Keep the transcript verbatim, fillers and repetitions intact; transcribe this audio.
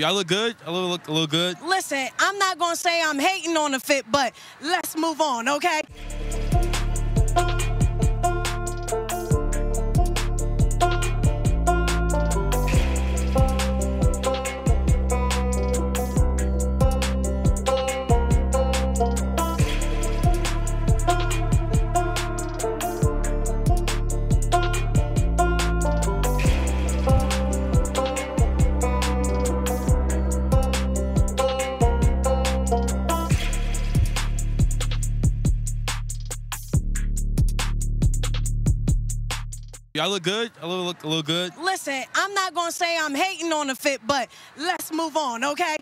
Y'all look good. I look a little good. Listen, I'm not gonna say I'm hating on the fit, but let's move on, okay? Y'all look good. I look a little good. Listen, I'm not gonna say I'm hating on the fit, but let's move on, okay?